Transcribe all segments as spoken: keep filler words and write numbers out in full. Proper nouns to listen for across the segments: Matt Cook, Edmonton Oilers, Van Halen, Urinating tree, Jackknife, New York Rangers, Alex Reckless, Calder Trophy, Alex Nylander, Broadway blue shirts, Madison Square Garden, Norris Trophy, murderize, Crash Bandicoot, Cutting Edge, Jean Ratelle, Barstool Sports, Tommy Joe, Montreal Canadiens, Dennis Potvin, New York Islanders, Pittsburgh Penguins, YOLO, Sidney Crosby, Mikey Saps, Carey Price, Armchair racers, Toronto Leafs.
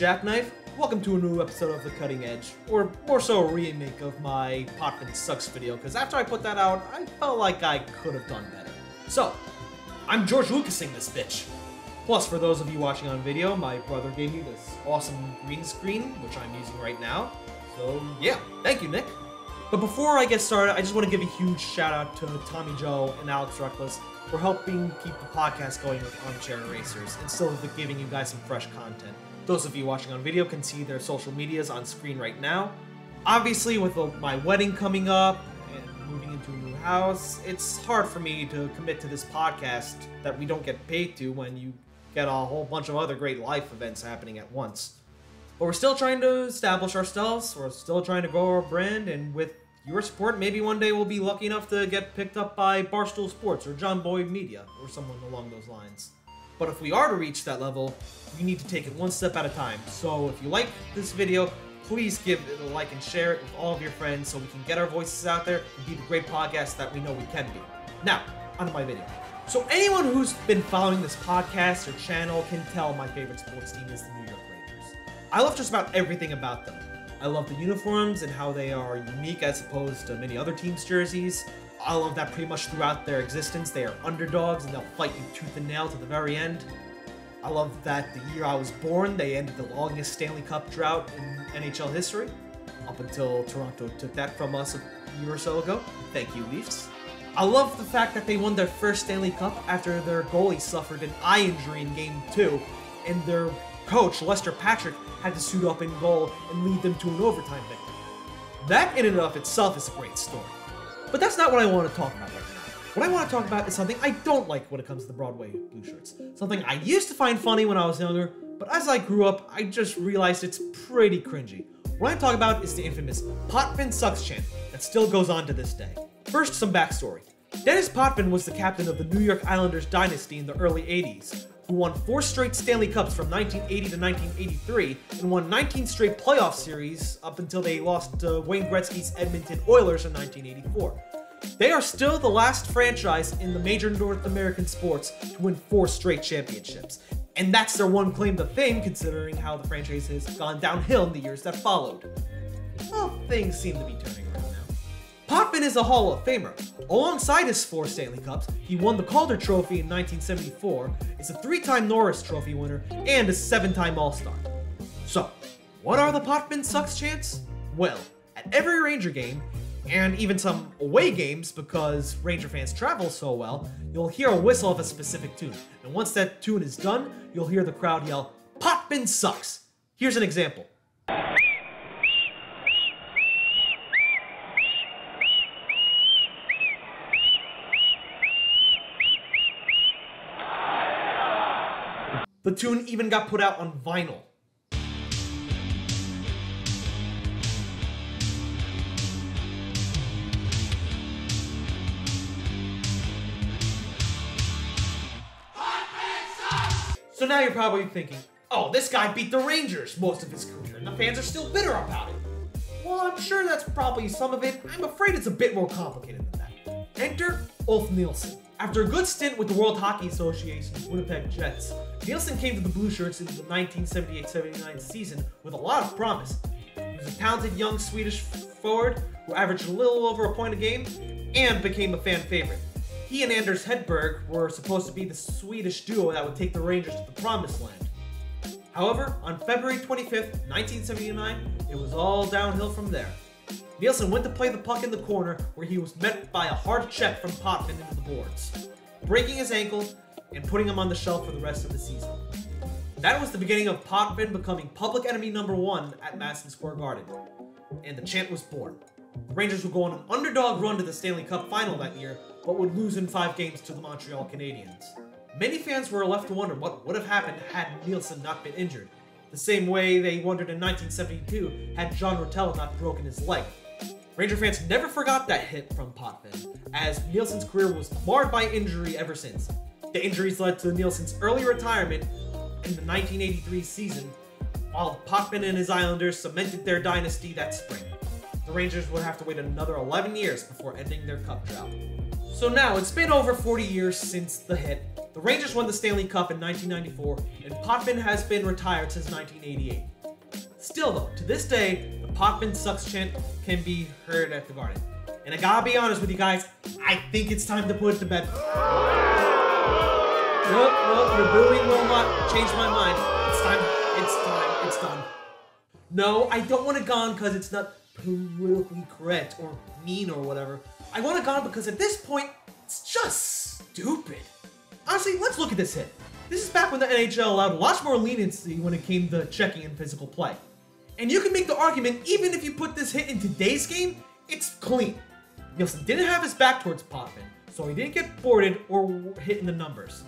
Jackknife. Welcome to a new episode of The Cutting Edge, or more so a remake of my Potvin Sucks video, because after I put that out, I felt like I could have done better. So, I'm George Lucasing this bitch. Plus, for those of you watching on video, my brother gave me this awesome green screen, which I'm using right now. So, yeah, thank you, Nick. But before I get started, I just want to give a huge shout out to Tommy Joe and Alex Reckless for helping keep the podcast going with Armchair Racers and still giving you guys some fresh content. Those of you watching on video can see their social medias on screen right now. Obviously, with my wedding coming up and moving into a new house, it's hard for me to commit to this podcast that we don't get paid to when you get a whole bunch of other great life events happening at once. But we're still trying to establish ourselves, we're still trying to grow our brand, and with your support, maybe one day we'll be lucky enough to get picked up by Barstool Sports or John Boyd Media or someone along those lines. But if we are to reach that level, we need to take it one step at a time. So if you like this video, please give it a like and share it with all of your friends so we can get our voices out there and be the great podcast that we know we can be. Now, onto my video. So anyone who's been following this podcast or channel can tell my favorite sports team is the New York Rangers. I love just about everything about them. I love the uniforms and how they are unique as opposed to many other teams' jerseys. I love that pretty much throughout their existence, they are underdogs and they'll fight you tooth and nail to the very end. I love that the year I was born, they ended the longest Stanley Cup drought in N H L history, up until Toronto took that from us a year or so ago. Thank you, Leafs. I love the fact that they won their first Stanley Cup after their goalie suffered an eye injury in Game two, and their coach, Lester Patrick, had to suit up in goal and lead them to an overtime victory. That in and of itself is a great story. But that's not what I want to talk about right now. What I want to talk about is something I don't like when it comes to the Broadway blue shirts. Something I used to find funny when I was younger, but as I grew up, I just realized it's pretty cringy. What I talk about is the infamous Potvin Sucks chant that still goes on to this day. First, some backstory. Dennis Potvin was the captain of the New York Islanders dynasty in the early eighties, who won four straight Stanley Cups from nineteen eighty to nineteen eighty-three, and won nineteen straight playoff series up until they lost to Wayne Gretzky's Edmonton Oilers in nineteen eighty-four. They are still the last franchise in the major North American sports to win four straight championships, and that's their one claim to fame considering how the franchise has gone downhill in the years that followed. Well, things seem to be turning around. Potvin is a Hall of Famer. Alongside his four Stanley Cups, he won the Calder Trophy in nineteen seventy-four, is a three-time Norris Trophy winner, and a seven-time All-Star. So, what are the Potvin Sucks chants? Well, at every Ranger game, and even some away games because Ranger fans travel so well, you'll hear a whistle of a specific tune. And once that tune is done, you'll hear the crowd yell, "Potvin Sucks!" Here's an example. The tune even got put out on vinyl. So now you're probably thinking, oh, this guy beat the Rangers most of his career and the fans are still bitter about it. Well, I'm sure that's probably some of it. I'm afraid it's a bit more complicated than that. Enter Ulf Nielsen. After a good stint with the World Hockey Association's Winnipeg Jets, Nielsen came to the Blue Shirts in the nineteen seventy-eight seventy-nine season with a lot of promise. He was a talented young Swedish forward who averaged a little over a point a game and became a fan favorite. He and Anders Hedberg were supposed to be the Swedish duo that would take the Rangers to the promised land. However, on February twenty-fifth, nineteen seventy-nine, it was all downhill from there. Nielsen went to play the puck in the corner where he was met by a hard check from Potvin into the boards, breaking his ankle and putting him on the shelf for the rest of the season. That was the beginning of Potvin becoming public enemy number one at Madison Square Garden, and the chant was born. The Rangers would go on an underdog run to the Stanley Cup final that year, but would lose in five games to the Montreal Canadiens. Many fans were left to wonder what would have happened had Nielsen not been injured, the same way they wondered in nineteen seventy-two had Jean Ratelle not broken his leg. Ranger fans never forgot that hit from Potvin, as Nielsen's career was marred by injury ever since. The injuries led to Nielsen's early retirement in the nineteen eighty-three season, while Potvin and his Islanders cemented their dynasty that spring. The Rangers would have to wait another eleven years before ending their cup drought. So now, it's been over forty years since the hit. The Rangers won the Stanley Cup in nineteen ninety-four, and Potvin has been retired since nineteen eighty-eight. Still though, to this day, the Potvin Sucks chant can be heard at the Garden. And I gotta be honest with you guys, I think it's time to put it to bed. Nope, nope, your booing will not change my mind. It's time, it's time, it's done. No, I don't want it gone because it's not politically correct or mean or whatever. I want it gone because at this point, it's just stupid. Honestly, let's look at this hit. This is back when the N H L allowed lots more leniency when it came to checking in physical play. And you can make the argument, even if you put this hit in today's game, it's clean. Nielsen didn't have his back towards Potvin, so he didn't get boarded or hit in the numbers.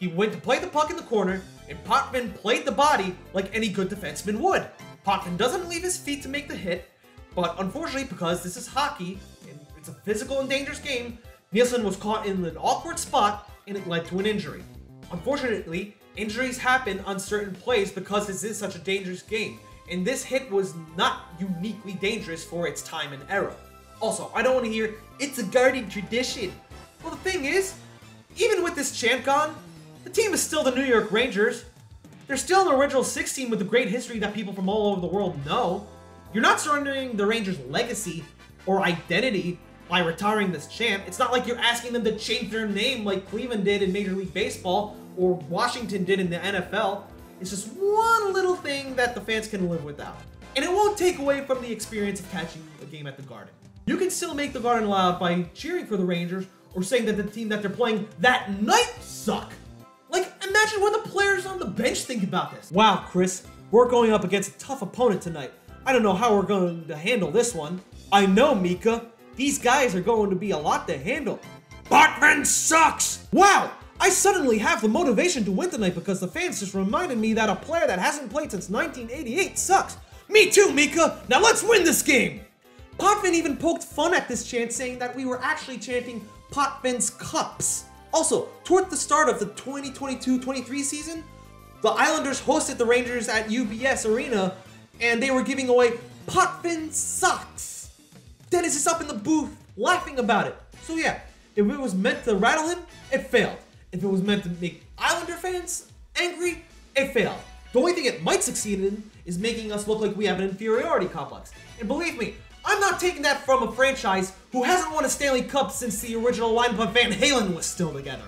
He went to play the puck in the corner, and Potvin played the body like any good defenseman would. Potvin doesn't leave his feet to make the hit, but unfortunately, because this is hockey, and it's a physical and dangerous game, Nielsen was caught in an awkward spot, and it led to an injury. Unfortunately, injuries happen on certain plays because this is such a dangerous game, and this hit was not uniquely dangerous for its time and era. Also, I don't want to hear, it's a Garden tradition. Well, the thing is, even with this chant gone, the team is still the New York Rangers. They're still an original six team with a great history that people from all over the world know. You're not surrendering the Rangers' legacy or identity by retiring this chant. It's not like you're asking them to change their name like Cleveland did in Major League Baseball or Washington did in the N F L. It's just one little thing that the fans can live without. And it won't take away from the experience of catching a game at the Garden. You can still make the Garden loud by cheering for the Rangers or saying that the team that they're playing that night suck. Like, imagine what the players on the bench think about this. Wow, Chris, we're going up against a tough opponent tonight. I don't know how we're going to handle this one. I know, Mika. These guys are going to be a lot to handle. Potvin sucks! Wow! I suddenly have the motivation to win tonight because the fans just reminded me that a player that hasn't played since nineteen eighty-eight sucks. Me too, Mika! Now let's win this game! Potvin even poked fun at this chant, saying that we were actually chanting Potvin's Cups. Also, toward the start of the twenty twenty-two twenty-three season, the Islanders hosted the Rangers at U B S Arena, and they were giving away Potvin Sucks. Dennis is up in the booth laughing about it. So yeah, if it was meant to rattle him, it failed. If it was meant to make Islander fans angry, it failed. The only thing it might succeed in is making us look like we have an inferiority complex. And believe me, I'm not taking that from a franchise who hasn't won a Stanley Cup since the original lineup of Van Halen was still together.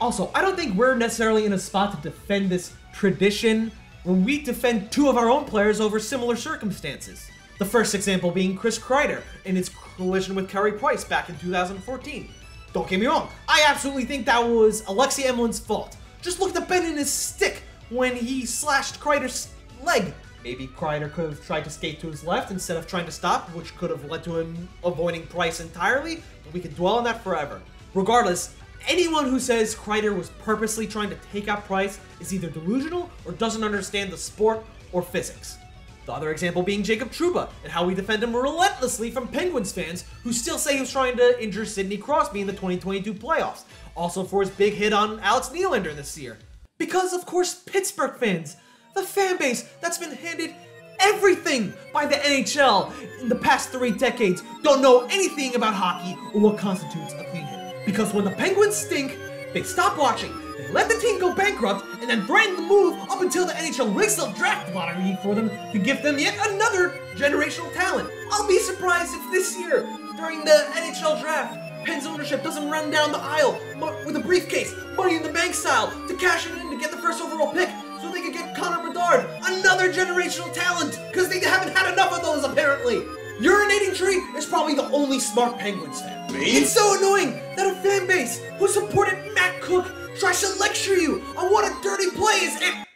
Also, I don't think we're necessarily in a spot to defend this tradition when we defend two of our own players over similar circumstances. The first example being Chris Kreider in his collision with Carey Price back in two thousand fourteen. Don't get me wrong, I absolutely think that was Alexei Emeline's fault. Just look at the bend in his stick when he slashed Kreider's leg. Maybe Kreider could have tried to skate to his left instead of trying to stop, which could have led to him avoiding Price entirely, but we could dwell on that forever. Regardless, anyone who says Kreider was purposely trying to take out Price is either delusional or doesn't understand the sport or physics. The other example being Jacob Trouba and how we defend him relentlessly from Penguins fans who still say he was trying to injure Sidney Crosby in the twenty twenty-two playoffs, also for his big hit on Alex Nylander this year. Because of course Pittsburgh fans, the fan base that's been handed everything by the N H L in the past three decades, don't know anything about hockey or what constitutes a clean hit. Because when the Penguins stink, they stop watching, they let the team go bankrupt, and then threaten to move up until the N H L rigs up draft lottery for them to give them yet another generational talent. I'll be surprised if this year, during the N H L draft, Penn's ownership doesn't run down the aisle with a briefcase, money in the bank style, to cash it in to get the first overall pick, so they could get Connor Bedard, another generational talent, because they haven't had enough of those, apparently. Urinating Tree is probably the only smart Penguins fan. Me? It's so annoying that a fan base who supported Matt Cook tries to lecture you on what a dirty play is and...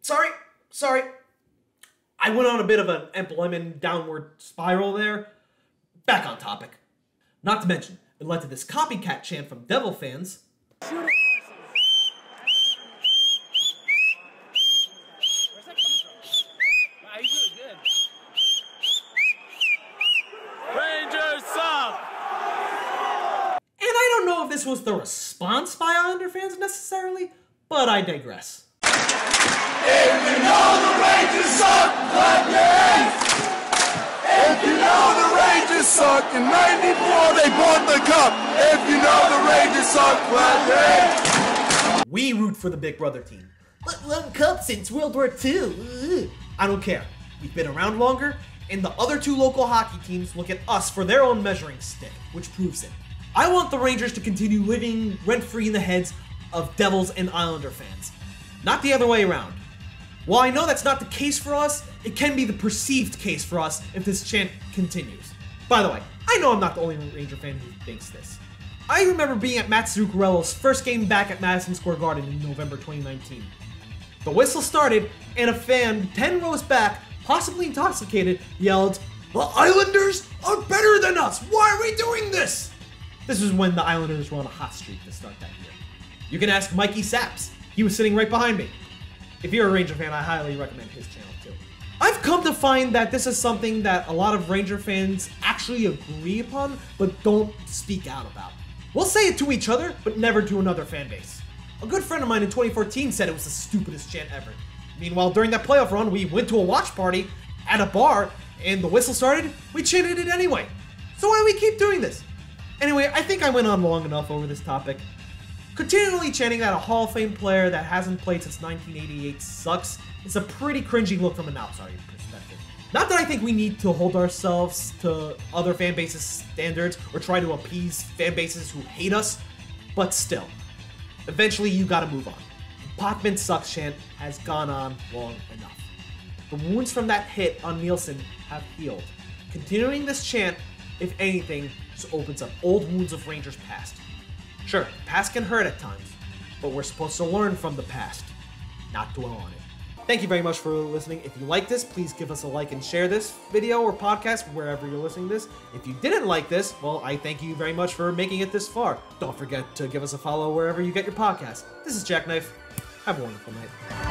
Sorry, sorry. I went on a bit of an employment downward spiral there. Back on topic. Not to mention, it led to this copycat chant from Devil fans. This was the response by Islander fans necessarily, but I digress. If you know the Rangers suck, clap your hands. If you know the Rangers suck, in ninety-four they bought the cup. If you know the Rangers suck, clap your hands. We root for the Big Brother team. One cup since World War Two. I don't care. We've been around longer, and the other two local hockey teams look at us for their own measuring stick, which proves it. I want the Rangers to continue living rent-free in the heads of Devils and Islander fans, not the other way around. While I know that's not the case for us, it can be the perceived case for us if this chant continues. By the way, I know I'm not the only Ranger fan who thinks this. I remember being at Matt Zuccarello's first game back at Madison Square Garden in November twenty nineteen. The whistle started, and a fan ten rows back, possibly intoxicated, yelled, "The Islanders are better than us! Why are we doing this?" This was when the Islanders were on a hot streak to start that year. You can ask Mikey Saps. He was sitting right behind me. If you're a Ranger fan, I highly recommend his channel too. I've come to find that this is something that a lot of Ranger fans actually agree upon, but don't speak out about. We'll say it to each other, but never to another fan base. A good friend of mine in twenty fourteen said it was the stupidest chant ever. Meanwhile, during that playoff run, we went to a watch party at a bar, and the whistle started, we chanted it anyway. So why do we keep doing this? Anyway, I think I went on long enough over this topic. Continually chanting that a Hall of Fame player that hasn't played since nineteen eighty-eight sucks is a pretty cringy look from an outsider perspective. Not that I think we need to hold ourselves to other fan bases' standards or try to appease fan bases who hate us, but still. Eventually, you gotta move on. The Potvin Sucks chant has gone on long enough. The wounds from that hit on Nielsen have healed. Continuing this chant, if anything, just opens up old wounds of Rangers' past. Sure, the past can hurt at times, but we're supposed to learn from the past, not dwell on it. Thank you very much for listening. If you like this, please give us a like and share this video or podcast wherever you're listening to this. If you didn't like this, well, I thank you very much for making it this far. Don't forget to give us a follow wherever you get your podcast. This is Jackknife. Have a wonderful night.